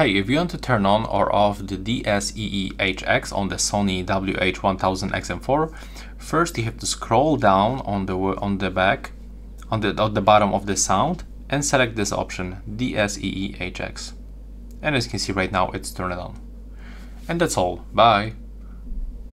Hey, if you want to turn on or off the DSEE HX on the Sony WH-1000XM4, first you have to scroll down on the bottom of the sound and select this option, DSEE HX. And as you can see right now, it's turned on. And that's all. Bye.